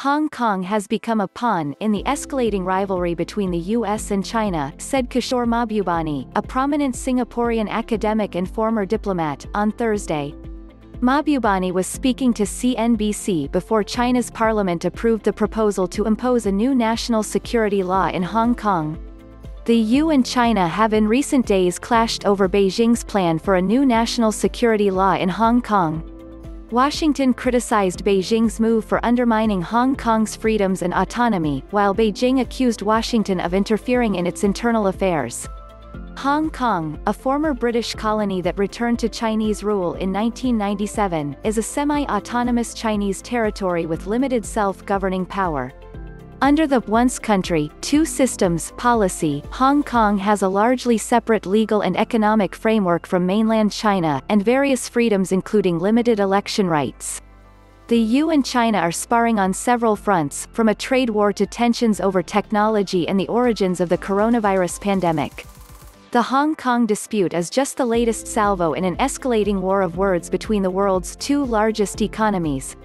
Hong Kong has become a pawn in the escalating rivalry between the US and China, said Kishore Mahbubani, a prominent Singaporean academic and former diplomat, on Thursday. Mahbubani was speaking to CNBC before China's parliament approved the proposal to impose a new national security law in Hong Kong. The EU and China have in recent days clashed over Beijing's plan for a new national security law in Hong Kong. Washington criticized Beijing's move for undermining Hong Kong's freedoms and autonomy, while Beijing accused Washington of interfering in its internal affairs. Hong Kong, a former British colony that returned to Chinese rule in 1997, is a semi-autonomous Chinese territory with limited self-governing power. Under the once-country, two-systems policy, Hong Kong has a largely separate legal and economic framework from mainland China, and various freedoms including limited election rights. The EU and China are sparring on several fronts, from a trade war to tensions over technology and the origins of the coronavirus pandemic. The Hong Kong dispute is just the latest salvo in an escalating war of words between the world's two largest economies.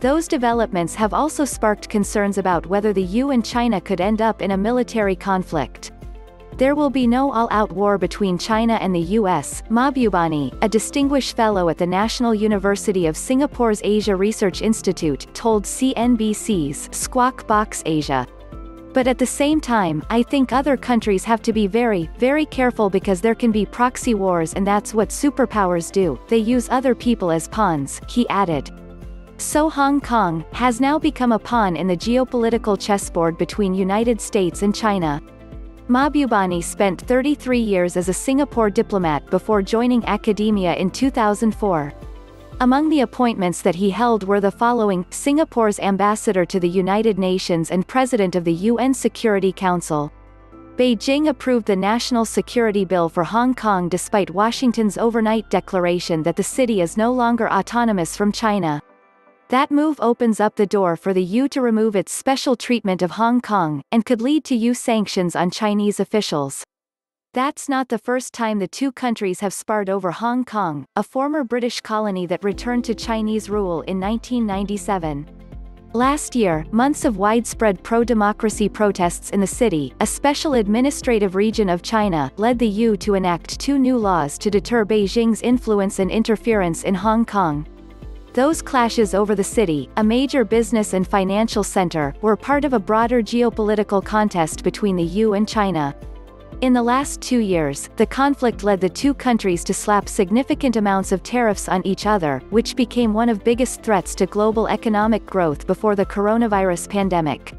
Those developments have also sparked concerns about whether the EU and China could end up in a military conflict. There will be no all-out war between China and the US, Mahbubani, a distinguished fellow at the National University of Singapore's Asia Research Institute, told CNBC's Squawk Box Asia. But at the same time, I think other countries have to be very, very careful because there can be proxy wars and that's what superpowers do, they use other people as pawns, he added. So Hong Kong has now become a pawn in the geopolitical chessboard between United States and China. Mahbubani spent 33 years as a Singapore diplomat before joining academia in 2004. Among the appointments that he held were the following: Singapore's ambassador to the United Nations and president of the UN Security Council. Beijing approved the National Security Bill for Hong Kong despite Washington's overnight declaration that the city is no longer autonomous from China. That move opens up the door for the EU to remove its special treatment of Hong Kong, and could lead to EU sanctions on Chinese officials. That's not the first time the two countries have sparred over Hong Kong, a former British colony that returned to Chinese rule in 1997. Last year, months of widespread pro-democracy protests in the city, a special administrative region of China, led the EU to enact two new laws to deter Beijing's influence and interference in Hong Kong. Those clashes over the city, a major business and financial center, were part of a broader geopolitical contest between the EU and China. In the last 2 years, the conflict led the two countries to slap significant amounts of tariffs on each other, which became one of the biggest threats to global economic growth before the coronavirus pandemic.